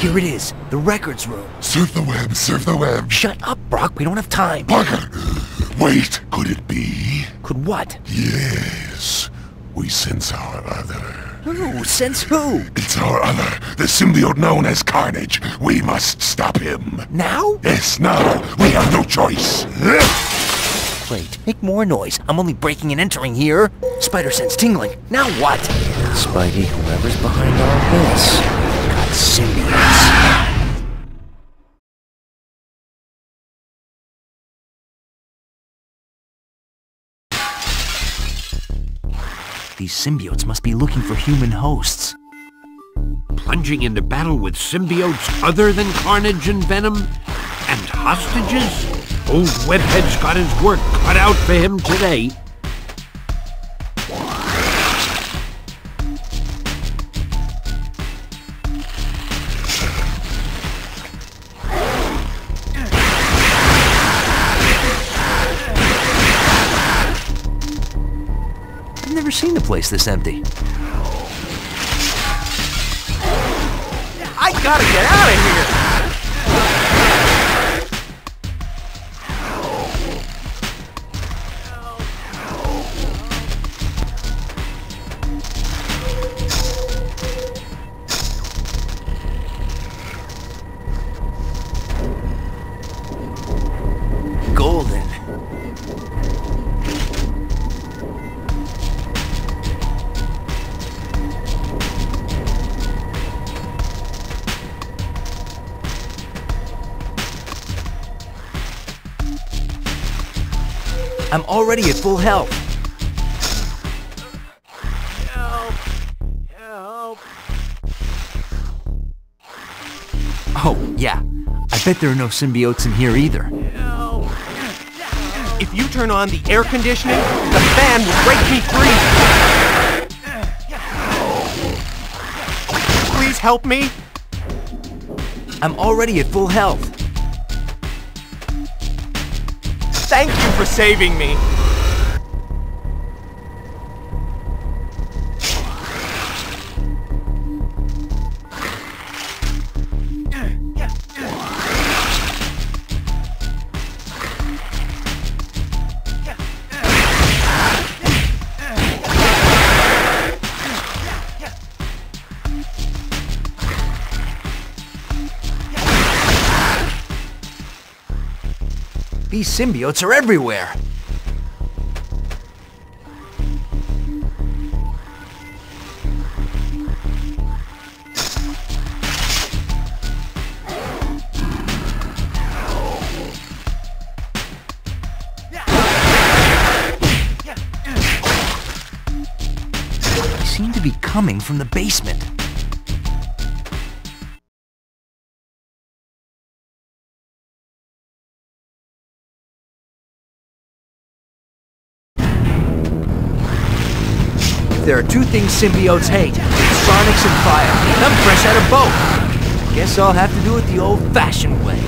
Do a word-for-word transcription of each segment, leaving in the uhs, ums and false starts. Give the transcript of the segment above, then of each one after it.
Here it is, the records room. Surf the web, surf the web. Shut up, Brock, we don't have time. Parker, wait, could it be? Could what? Yes, we sense our other. Who? Sense who? It's our other, the symbiote known as Carnage. We must stop him. Now? Yes, now. We have no choice. Wait, make more noise. I'm only breaking and entering here. Spider-Sense tingling. Now what? Spidey, whoever's behind all this, got symbiotes. These symbiotes must be looking for human hosts. Plunging into battle with symbiotes other than Carnage and Venom? And hostages? Old Webhead's got his work cut out for him today. I've never seen the place this empty. I gotta get out of here. Golden. I'm already at full health. Help. Help. Oh, yeah. I bet there are no symbiotes in here either. Help. Help. If you turn on the air conditioning, the fan will break me free. Please help me. I'm already at full health. Thank you for saving me! These symbiotes are everywhere! They seem to be coming from the basement. There are two things symbiotes hate, sonics and fire, and I'm fresh out of both. Guess I'll have to do it the old-fashioned way.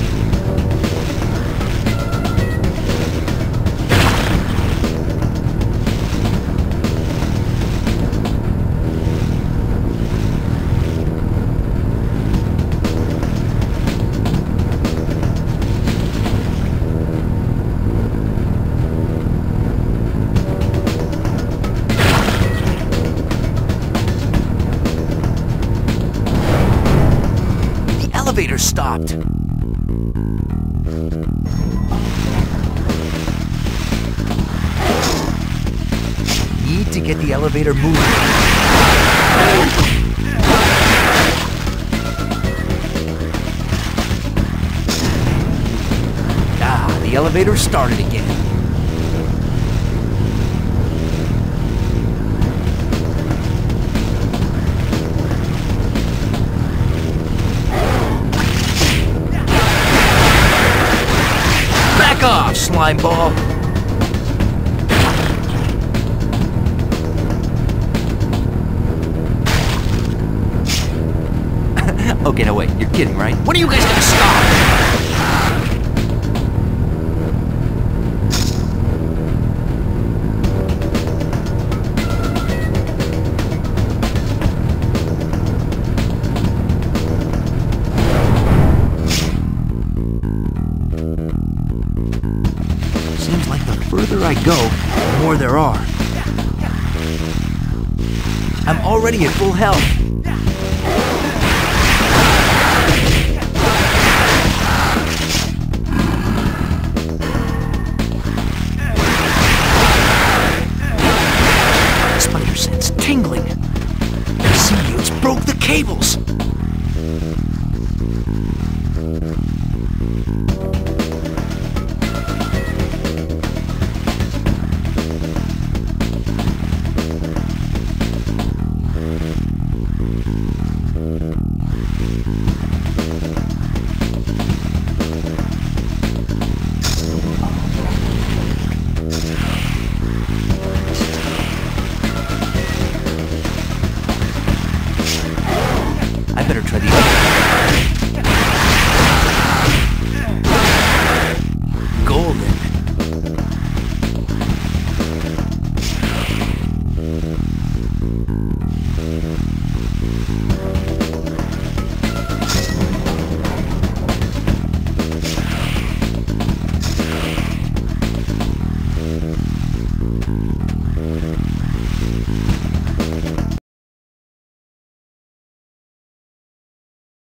Stopped. Need to get the elevator moving. Ah, the elevator started again. Off, slime ball. Okay, no wait, you're kidding, right? When are you guys gonna stop? go, the more there are. I'm already at full health. Spider-Sense tingling. The symbiotes broke the cables.